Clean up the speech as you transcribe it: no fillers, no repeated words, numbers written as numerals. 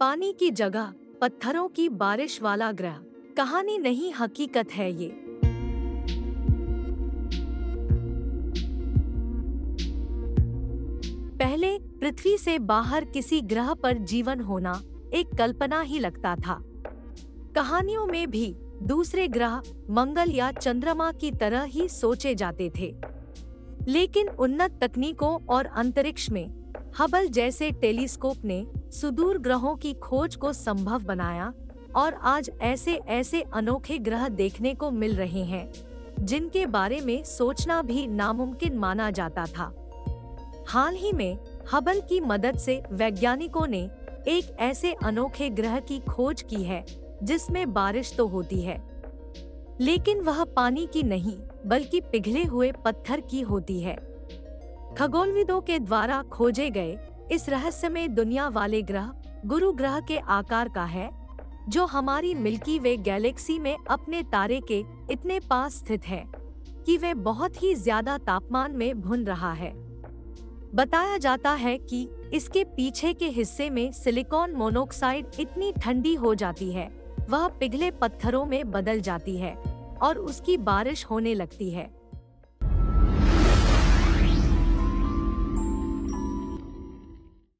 पानी की जगह पत्थरों की बारिश वाला ग्रह। कहानी नहीं हकीकत है ये। पहले पृथ्वी से बाहर किसी ग्रह पर जीवन होना एक कल्पना ही लगता था। कहानियों में भी दूसरे ग्रह मंगल या चंद्रमा की तरह ही सोचे जाते थे, लेकिन उन्नत तकनीकों और अंतरिक्ष में हबल जैसे टेलीस्कोप ने सुदूर ग्रहों की खोज को संभव बनाया और आज ऐसे ऐसे अनोखे ग्रह देखने को मिल रहे हैं जिनके बारे में सोचना भी नामुमकिन माना जाता था। हाल ही में हबल की मदद से वैज्ञानिकों ने एक ऐसे अनोखे ग्रह की खोज की है जिसमें बारिश तो होती है, लेकिन वह पानी की नहीं बल्कि पिघले हुए पत्थर की होती है। खगोलविदों के द्वारा खोजे गए इस रहस्यमय दुनिया वाले ग्रह गुरु ग्रह के आकार का है, जो हमारी मिल्की वे गैलेक्सी में अपने तारे के इतने पास स्थित है कि वे बहुत ही ज्यादा तापमान में भुन रहा है। बताया जाता है कि इसके पीछे के हिस्से में सिलिकॉन मोनोक्साइड इतनी ठंडी हो जाती है, वह पिघले पत्थरों में बदल जाती है और उसकी बारिश होने लगती है।